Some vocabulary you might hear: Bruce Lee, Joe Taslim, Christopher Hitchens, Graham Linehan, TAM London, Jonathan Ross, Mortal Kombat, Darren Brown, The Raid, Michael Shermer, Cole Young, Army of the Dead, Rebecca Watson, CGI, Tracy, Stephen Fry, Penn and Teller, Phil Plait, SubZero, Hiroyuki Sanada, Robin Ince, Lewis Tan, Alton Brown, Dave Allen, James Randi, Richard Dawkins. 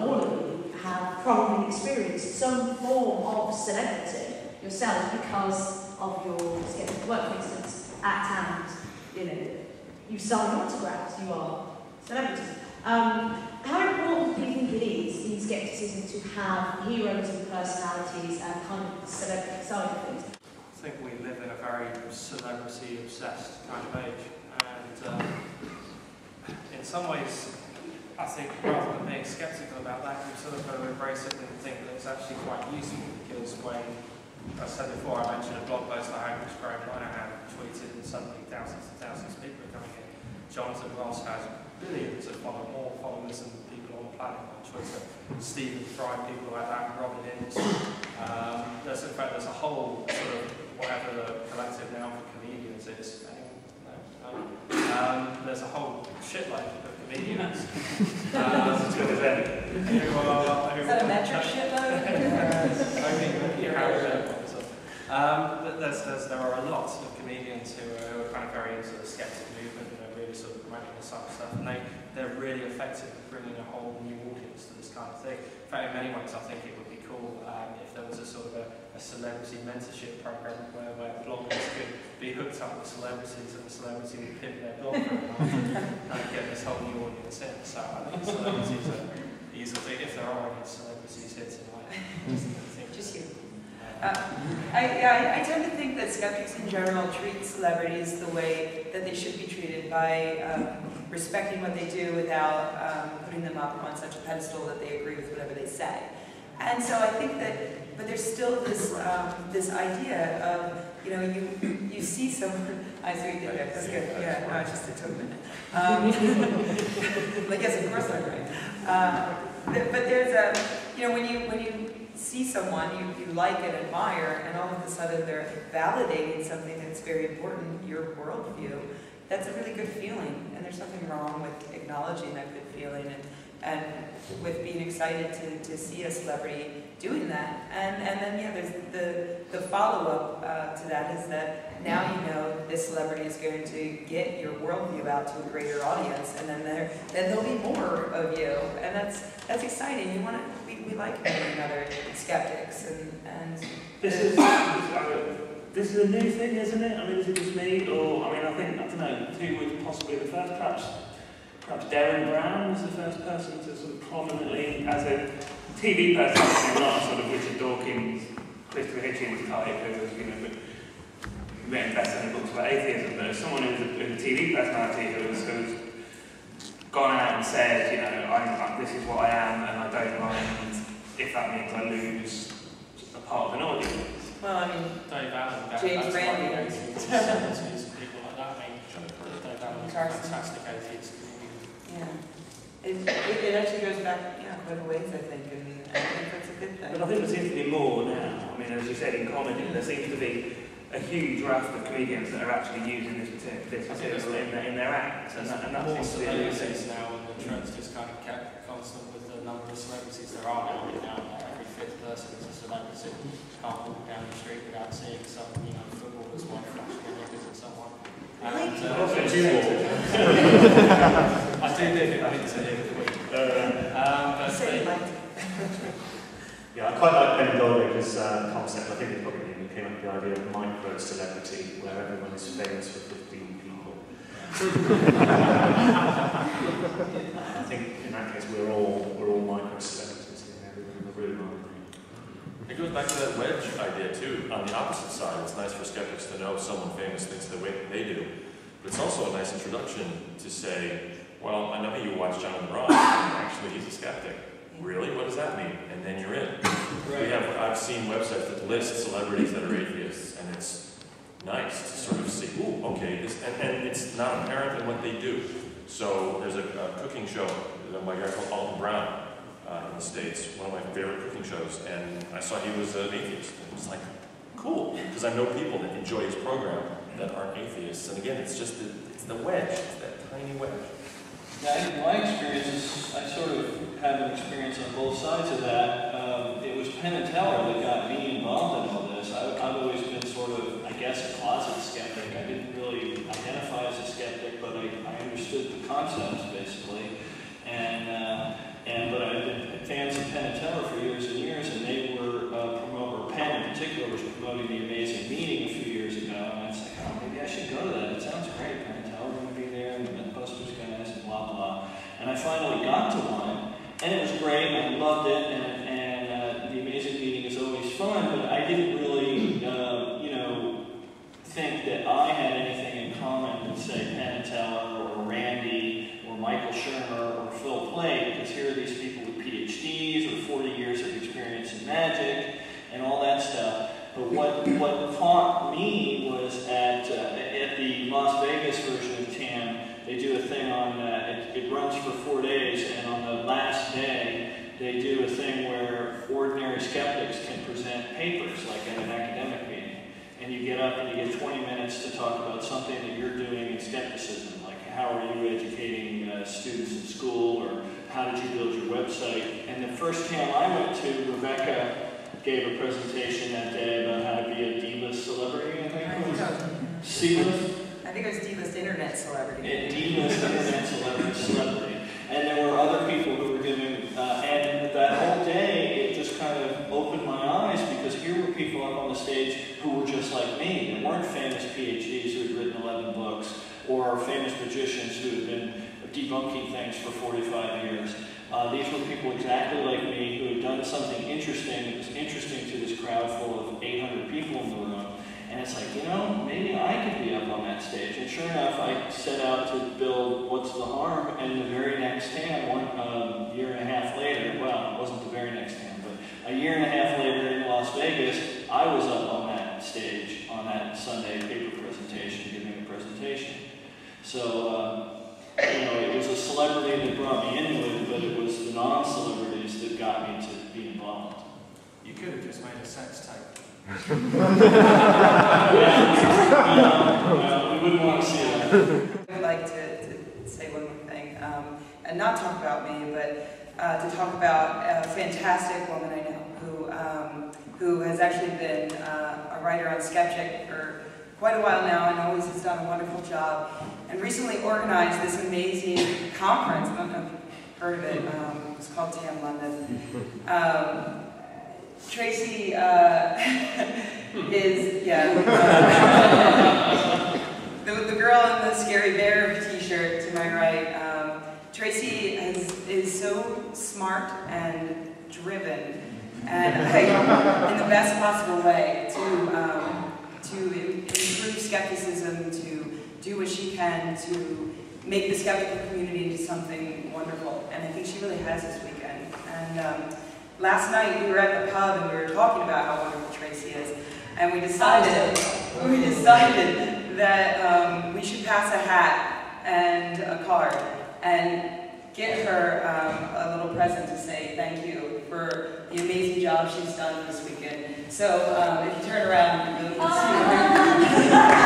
all of you have probably experienced some form of celebrity yourself because of your scheduled work, for instance, at TAMS. You know, you sign autographs, you are celebrities. How important do you think it is in scepticism to have heroes and personalities and kind of celebrity side of things? I think we live in a very celebrity-obsessed kind of age, and in some ways, I think rather than being sceptical about that, you sort of got to embrace it and think that it's actually quite useful, because when, as I said before, I mentioned a blog post I had which Graham Linehan tweeted, and suddenly thousands and thousands of people are coming in. Jonathan Ross has billions of more followers than people on the planet on Twitter. Stephen Fry, people like that, Robin Ince. There's a whole sort of whatever the collective now for comedians is. There's a whole shitload of comedians. As good as any. Is that a metric shitload? There are a lot of comedians who are kind of very into the skeptic movement, really sort of promoting this type of stuff, and they're really effective at bringing a whole new audience to this kind of thing. In fact, in many ways, I think it would be cool if there was a sort of a celebrity mentorship program where bloggers could be hooked up with celebrities and the celebrity would pimp their blog for a while and get this whole new audience in. So I think celebrities are easily, if there are any celebrities here tonight. Just you. I tend to think that skeptics in general treat celebrities the way that they should be treated, by respecting what they do without putting them up on such a pedestal that they agree with whatever they say. And so I think that, but there's still this this idea of, you know, you see someone. I see you did that. That's good. Yeah, no, it just took a minute. Like, yes, of course I'm right. But there's a, you know, when you see someone you like and admire, and all of a sudden they're validating something that's very important, your worldview, that's a really good feeling. And there's nothing wrong with acknowledging that good feeling and with being excited to see a celebrity doing that. And then, yeah, there's the follow-up to that is that now you know this celebrity is going to get your worldview out to a greater audience, and then there'll be more of you. And that's exciting. You want to, we like one another, skeptics, and this is a new thing, isn't it? I mean, is it just me, or I don't know who was possibly the first? Perhaps Darren Brown was the first person to sort of prominently, as a TV person, not sort of Richard Dawkins, Christopher Hitchens type, who's, you know, written best-selling books about atheism, but as someone who's a TV personality who's gone out and said, you know, this is what I am, and I don't mind if that means I lose a part of an audience. Well, I mean, Dave Allen, James Randi, people like that. I mean, Dave Allen is fantastic atheist. Yeah, it actually goes back, yeah, quite a ways, I think, and I think that's a good thing. But I think there's infinitely more now. I mean, as you said, in comedy, there seems to be a huge raft of comedians that are actually using this material in their acts, and that's more celebrities now, and the trend's just kind of kept constant with the number of celebrities there are now. Every fifth person is a celebrity. Can't walk down the street without seeing some, you know, footballers, one actually lookers and someone. And I do think I need to hear the week. Yeah, I quite like Ben Goldacre's concept. I think it's probably came up with the idea of micro-celebrity, where everyone is famous for 15 people. I think in that case we're all micro-celebrities, you know, everyone in the room, aren't we? It goes back to that wedge idea too. On the opposite side, it's nice for skeptics to know someone famous thinks the way that they do, but it's also a nice introduction to say, well, I know you watch Jonathan Ross, and actually he's a skeptic. Really? What does that mean? And then you're in. Right. I've seen websites that list celebrities that are atheists, and it's nice to sort of see, ooh, okay, and it's not apparent in what they do. So there's a cooking show by a guy called Alton Brown in the States, one of my favorite cooking shows, and I saw he was an atheist. And it was like, cool, because I know people that enjoy his program that aren't atheists. And again, it's just the wedge, it's that tiny wedge. Now, in my experience, I sort of have an experience on both sides of that. It was Penn and Teller that got me involved in all this. I've always been sort of, I guess, a closet skeptic. I didn't really identify as a skeptic, but I understood the concepts, basically. But I've been got to one, and it was great, and I loved it, and the amazing meeting is always fun, but I didn't really, think that I had anything in common with, say, Penn & Teller, or Randi, or Michael Shermer, or Phil Plait, because here are these people with PhDs, or 40 years of experience in magic, and all that stuff. But what caught me was at the Las Vegas version of TAM, they do a thing on, it runs for 4 days, and on the last day, they do a thing where ordinary skeptics can present papers, like at an academic meeting. And you get up and you get 20 minutes to talk about something that you're doing in skepticism, like how are you educating students in school, or how did you build your website. And the first TAM I went to, Rebecca gave a presentation that day about how to be a D-list celebrity, I think it was. C-list? I think it was D-list internet celebrity. D-list internet celebrity. And there were other people who were giving, and that whole day it just kind of opened my eyes, because here were people up on the stage who were just like me. They weren't famous PhDs who had written 11 books, or famous magicians who had been debunking things for 45 years. These were people exactly like me who had done something interesting that was interesting to this crowd full of 800 people in the room. And it's like, you know, maybe I could be up on that stage. And sure enough, I set out to build What's the Harm, and the very next TAM, a year and a half later, well, it wasn't the very next TAM, but a year and a half later in Las Vegas, I was up on that stage on that Sunday paper presentation, giving a presentation. So, it was a celebrity that brought me into it, but it was the non-celebrities that got me to be involved. You could have just made a sex tape. We wouldn't want to see that. I would like to say one more thing, and not talk about me, but to talk about a fantastic woman I know who has actually been a writer on Skeptic for quite a while now, and always has done a wonderful job, and recently organized this amazing conference. I don't know if you've heard of it. It was called TAM London. Tracy is, the girl in the Scary Bear t-shirt to my right. Tracy is so smart and driven, and in the best possible way to improve skepticism, to do what she can to make the skeptical community into something wonderful. And I think she really has this weekend. And last night we were at the pub and we were talking about how wonderful Tracy is, and we decided that we should pass a hat and a card and get her a little present to say thank you for the amazing job she's done this weekend. So if you turn around, you can see her.